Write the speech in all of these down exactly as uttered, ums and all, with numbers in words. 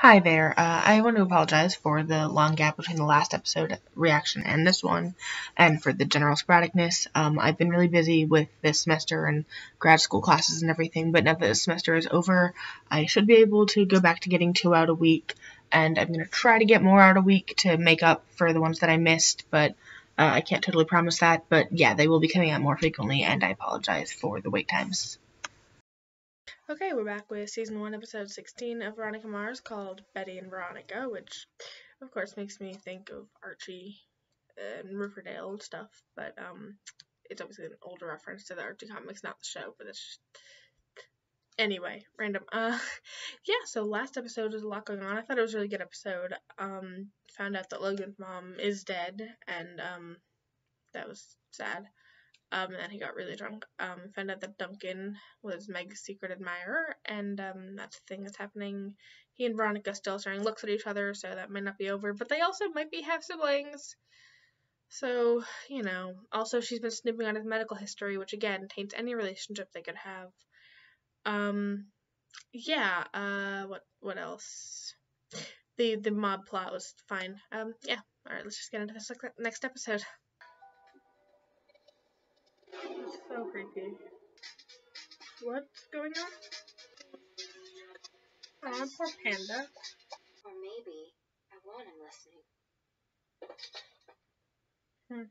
Hi there, uh, I want to apologize for the long gap between the last episode reaction and this one, and for the general sporadicness. Um, I've been really busy with this semester and grad school classes and everything, but now that this semester is over, I should be able to go back to getting two out a week, and I'm going to try to get more out a week to make up for the ones that I missed, but uh, I can't totally promise that. But yeah, they will be coming out more frequently, and I apologize for the wait times. Okay, we're back with Season one, Episode sixteen of Veronica Mars, called Betty and Veronica, which, of course, makes me think of Archie and Riverdale and stuff, but, um, it's obviously an older reference to the Archie comics, not the show, but it's just... Anyway, random. Uh, yeah, so last episode, was a lot going on. I thought it was a really good episode. Um, found out that Logan's mom is dead, and, um, that was sad. Um, and he got really drunk, um, found out that Duncan was Meg's secret admirer, and, um, that's the thing that's happening. He and Veronica still sharing looks at each other, so that might not be over, but they also might be half-siblings, so, you know. Also, she's been snooping on his medical history, which, again, taints any relationship they could have. Um, yeah, uh, what, what else? The, the mob plot was fine. Um, yeah, alright, let's just get into this next episode. So creepy. What's going on? Aw, poor panda. Or maybe I want him listening. Hmm.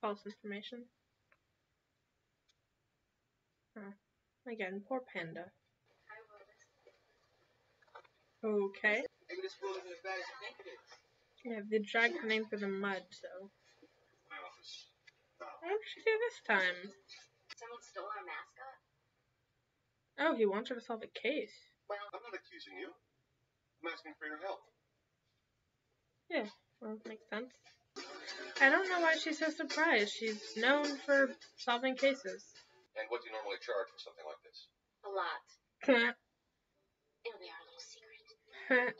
False information. Huh. Again, poor panda. I will listen. Okay. Maybe this world isn't as bad as you think it is. Yeah, they dragged her name through the mud, so. My office. What did she do this time? Someone stole our mascot. Oh, he wants her to solve a case. Well, I'm not accusing you. I'm asking for your help. Yeah, well, makes sense. I don't know why she's so surprised. She's known for solving cases. And what do you normally charge for something like this? A lot. It'll be our little secret.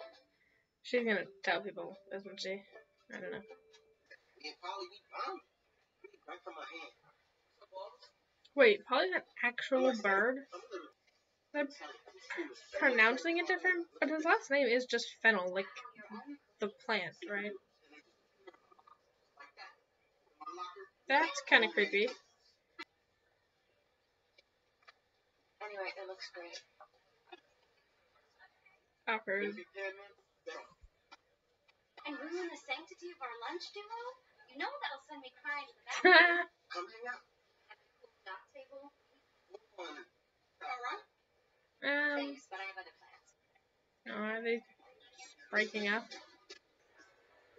She's gonna tell people, isn't she? I don't know. And Polly, we found you. Right from my hand. Wait, Polly's an actual bird? They're pronouncing it different, but his last name is just fennel, like the plant, right? That's kind of creepy. Anyway, it looks great. Awkward. And ruin the sanctity of our lunch duo? You know that'll send me crying to the bathroom. Come hang out. At the cool dock table. Alright. Um, Thanks, but I have other plans. Oh, are they breaking up?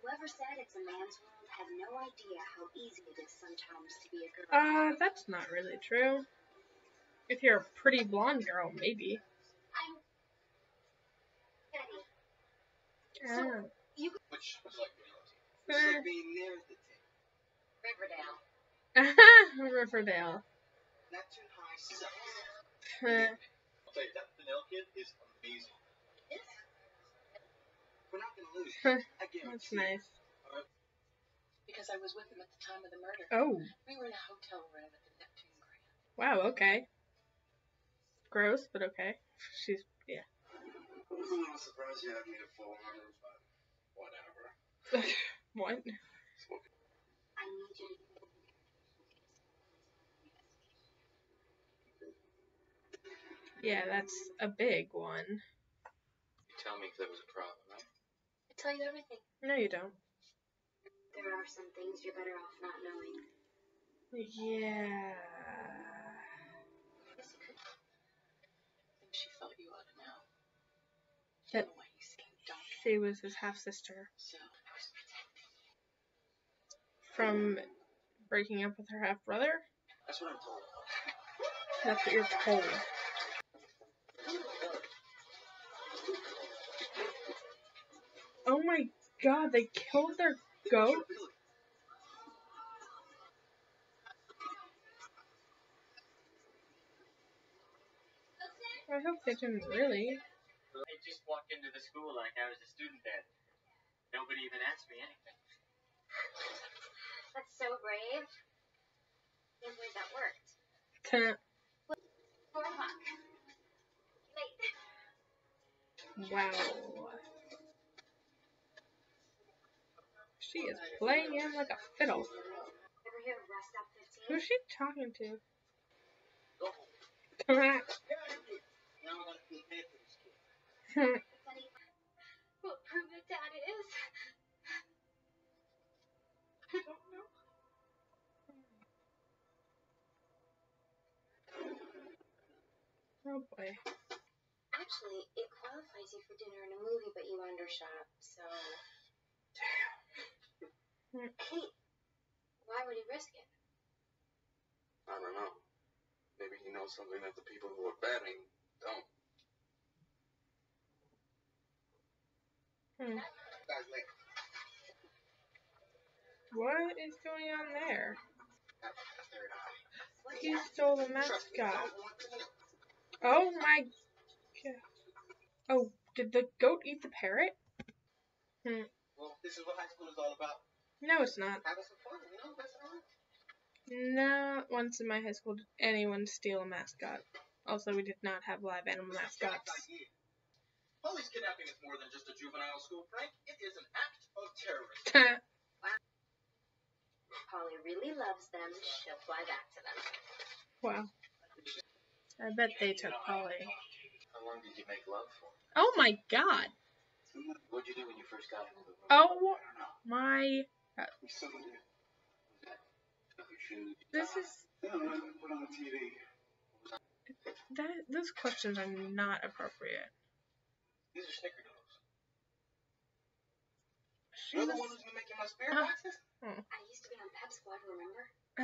Whoever said it's a man's world had no idea how easy it is sometimes to be a girl. Uh, that's not really true. If you're a pretty blonde girl, maybe. I'm Betty. So, oh. you Which was like Uh, Riverdale. Riverdale. Neptune High sucks. I'll tell you, that vanilla kid is amazing. We're not gonna lose. That's nice. Because I was with him at the time of the murder. Oh. We were in a hotel room at the Neptune Grand. Wow. Okay. Gross, but okay. She's yeah. I was a little surprised you had me to full armor, but whatever. What? I need you to Yeah, that's a big one. You tell me if there was a problem, right? I tell you everything. No, you don't. There are some things you're better off not knowing. Yeah. Yes, you could. I think she thought you ought to know. That she was his half-sister. So. From breaking up with her half brother? That's what I'm told. That's what you're told. Oh my god, they killed their goat? I hope they didn't really. I just walked into the school like I was a student then. Nobody even asked me anything. That's so brave. I can't believe that worked. Four o'clock. Late. Wow. She is playing in like a fiddle. Who's she talking to? The rat. What proof that Dad is? I don't know. Oh boy. Actually, it qualifies you for dinner and a movie, but you undershot, so. Damn. Hey, why would he risk it? I don't know. Maybe he knows something that the people who are batting don't. Hmm. What is going on there? He stole the mascot. Oh my god. Oh, did the goat eat the parrot? Hmm. Well, this is what high school is all about. No, it's not. Having some fun, you know, that's all. Not once in my high school did anyone steal a mascot. Also, we did not have live animal mascots. Polly's kidnapping is more than just a juvenile school prank. It is an act of terrorism. Polly really loves them. She'll fly back to them. Wow. I bet they took Polly. How long did you make love for? Oh my god! What'd you do when you first got into the room? Oh my god. This is... That, those questions are not appropriate. These are snickerdoodles. You're the one who's been making my spirit boxes? Oh. I used to be on Pep Squad, remember? Do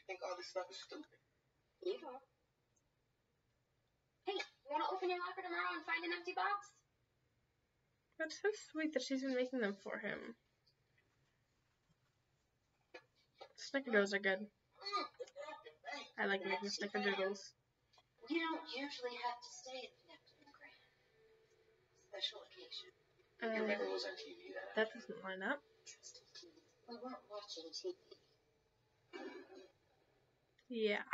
you think all this stuff is stupid? You don't. Hey, you want to open your locker tomorrow and find an empty box? That's so sweet that she's been making them for him. Snickerdoodles are good. I like making snickerdoodles. You don't usually have to stay at the Neptune Grand. Special occasion. Um, was on T V that, that doesn't line up. We weren't watching T V. Yeah.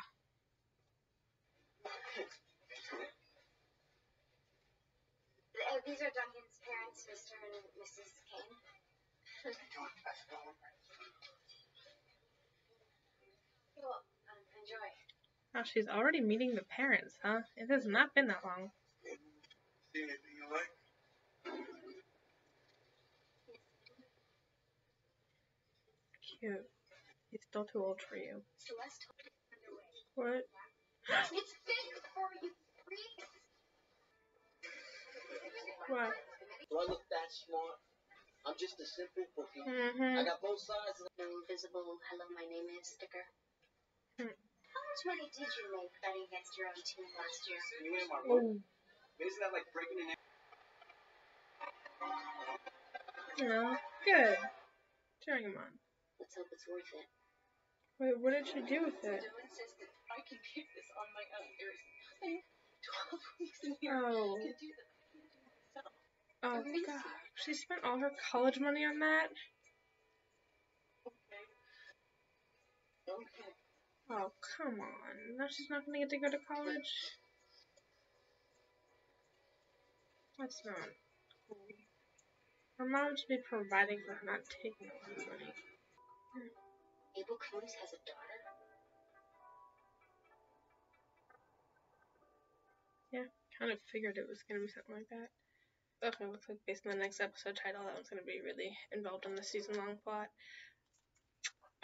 These are Duncan's parents, Mister and Missus Kane. Well, um, enjoy. Oh, she's already meeting the parents, huh? It has not been that long. See anything you like? Cute. He's still too old for you. What? It's big for you, freaks. What? Do I look that smart? I'm just a simple cookie. Mm-hmm. I got both sides of the invisible "Hello, my name is" sticker. Mm. How much money did you make betting against your own team last year? You made my money. Isn't that like breaking an? No, good. Turning him on. Let's hope it's worth it. Wait, what did you do with it? Dylan says that I can keep this on my own. There is nothing. Twelve weeks in here. Oh. I can do this. Oh god, she spent all her college money on that? Okay. Okay. Oh, come on. Now she's not gonna get to go to college? That's not cool. Her mom should be providing for her, not taking all her money. Abel Koontz has a daughter? Yeah, kind of figured it was gonna be something like that. Okay, looks like based on the next episode title, that one's going to be really involved in the season-long plot.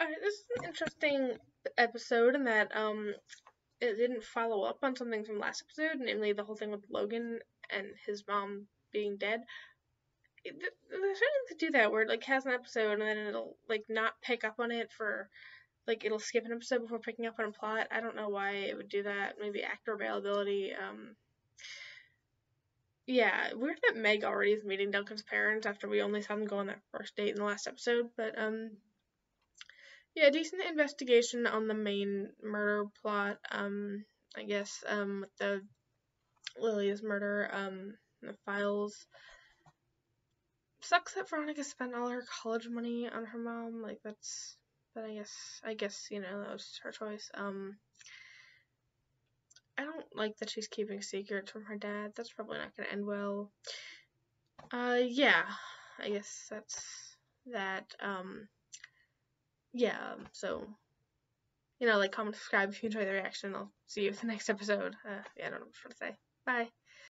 Alright, this is an interesting episode in that um, it didn't follow up on something from last episode, namely the whole thing with Logan and his mom being dead. They're starting to do that, where it like, has an episode and then it'll like not pick up on it for... Like, it'll skip an episode before picking up on a plot. I don't know why it would do that. Maybe actor availability, um... Yeah, weird that Meg already is meeting Duncan's parents after we only saw them go on that first date in the last episode, but, um, yeah, decent investigation on the main murder plot, um, I guess, um, with the Lilia's murder, um, the files. Sucks that Veronica spent all her college money on her mom, like, that's, but I guess, I guess, you know, that was her choice, um. I don't like that she's keeping secrets from her dad. That's probably not going to end well. Uh, yeah, I guess that's that. Um, yeah, so, you know, like, comment, subscribe if you enjoy the reaction. I'll see you in the next episode. Uh, yeah, I don't know what to say. Bye.